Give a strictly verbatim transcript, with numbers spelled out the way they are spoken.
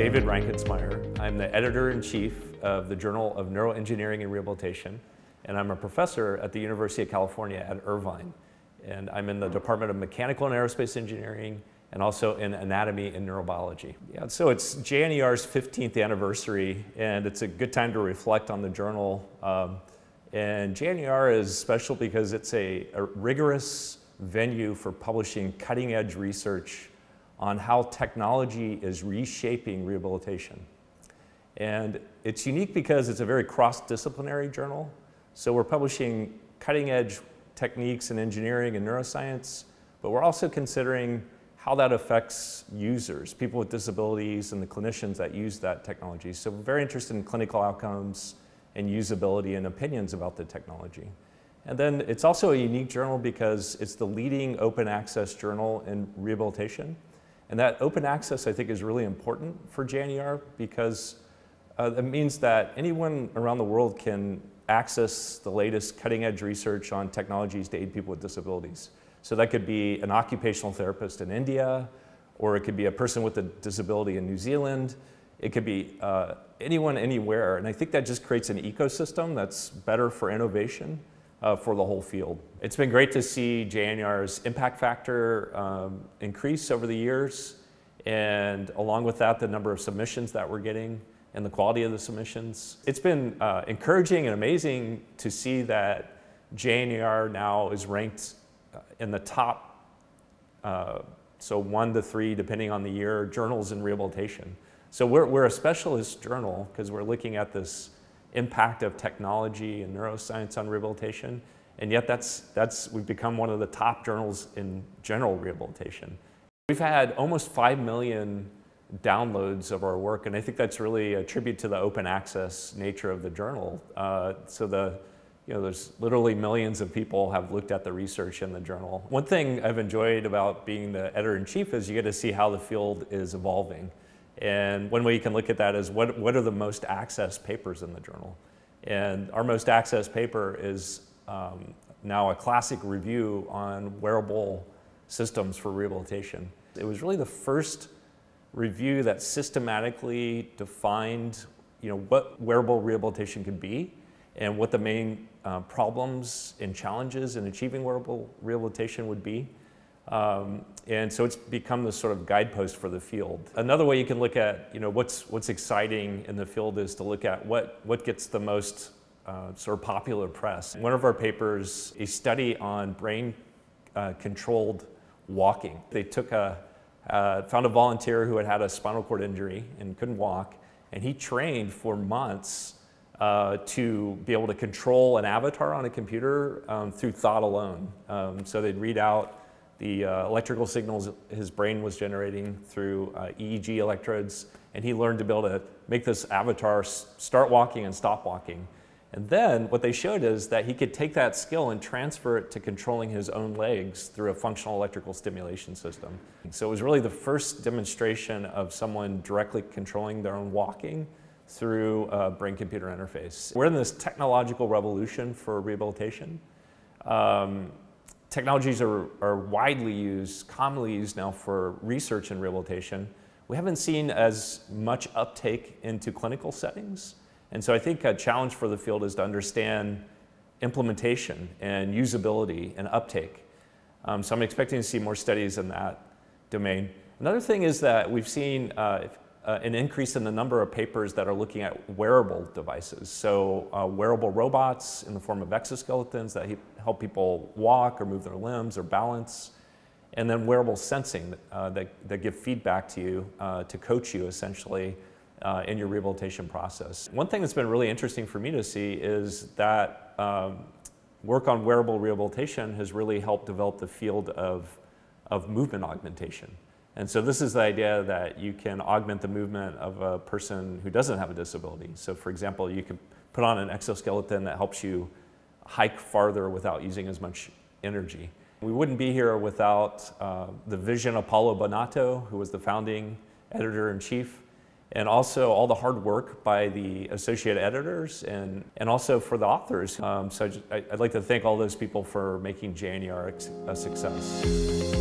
David Reinkensmeyer. I'm the editor-in-chief of the Journal of NeuroEngineering and Rehabilitation, and I'm a professor at the University of California at Irvine. And I'm in the Department of Mechanical and Aerospace Engineering and also in Anatomy and Neurobiology. Yeah, so it's J N E R's fifteenth anniversary, and it's a good time to reflect on the journal. Um, and J N E R is special because it's a, a rigorous venue for publishing cutting-edge research on how technology is reshaping rehabilitation. And it's unique because it's a very cross-disciplinary journal. So we're publishing cutting-edge techniques in engineering and neuroscience, but we're also considering how that affects users, people with disabilities, and the clinicians that use that technology. So we're very interested in clinical outcomes and usability and opinions about the technology. And then it's also a unique journal because it's the leading open access journal in rehabilitation. And that open access, I think, is really important for J N E R because uh, it means that anyone around the world can access the latest cutting-edge research on technologies to aid people with disabilities. So that could be an occupational therapist in India, or it could be a person with a disability in New Zealand. It could be uh, anyone, anywhere. And I think that just creates an ecosystem that's better for innovation uh, for the whole field. It's been great to see J N E R's impact factor um, increase over the years. And along with that, the number of submissions that we're getting and the quality of the submissions. It's been uh, encouraging and amazing to see that J N E R now is ranked in the top, uh, so one to three, depending on the year, journals in rehabilitation. So we're, we're a specialist journal because we're looking at this impact of technology and neuroscience on rehabilitation, and yet that's, that's, we've become one of the top journals in general rehabilitation. We've had almost five million downloads of our work, and I think that's really a tribute to the open access nature of the journal. Uh, so the, you know, there's literally millions of people have looked at the research in the journal. One thing I've enjoyed about being the editor-in-chief is you get to see how the field is evolving. And one way you can look at that is what, what are the most accessed papers in the journal? And our most accessed paper is um, now a classic review on wearable systems for rehabilitation. It was really the first review that systematically defined, you know, what wearable rehabilitation could be and what the main uh, problems and challenges in achieving wearable rehabilitation would be. Um, and so it's become this sort of guidepost for the field. Another way you can look at, you know, what's, what's exciting in the field is to look at what, what gets the most uh, sort of popular press. One of our papers, a study on brain uh, controlled walking. They took a Uh, found a volunteer who had had a spinal cord injury and couldn't walk, and he trained for months uh, to be able to control an avatar on a computer um, through thought alone. Um, so they'd read out the uh, electrical signals his brain was generating through uh, E E G electrodes, and he learned to be able to make this avatar s start walking and stop walking. And then what they showed is that he could take that skill and transfer it to controlling his own legs through a functional electrical stimulation system. So it was really the first demonstration of someone directly controlling their own walking through a brain-computer interface. We're in this technological revolution for rehabilitation. Um, technologies are, are widely used, commonly used now for research and rehabilitation. We haven't seen as much uptake into clinical settings. And so I think a challenge for the field is to understand implementation and usability and uptake. Um, so I'm expecting to see more studies in that domain. Another thing is that we've seen uh, uh, an increase in the number of papers that are looking at wearable devices. So uh, wearable robots in the form of exoskeletons that help people walk or move their limbs or balance. And then wearable sensing uh, that, that give feedback to you uh, to coach you essentially Uh, in your rehabilitation process. One thing that's been really interesting for me to see is that um, work on wearable rehabilitation has really helped develop the field of, of movement augmentation. And so this is the idea that you can augment the movement of a person who doesn't have a disability. So for example, you can put on an exoskeleton that helps you hike farther without using as much energy. We wouldn't be here without uh, the vision of Paulo Bonato, who was the founding editor-in-chief, and also all the hard work by the associate editors and, and also for the authors. Um, so I just, I'd like to thank all those people for making J N E R a success.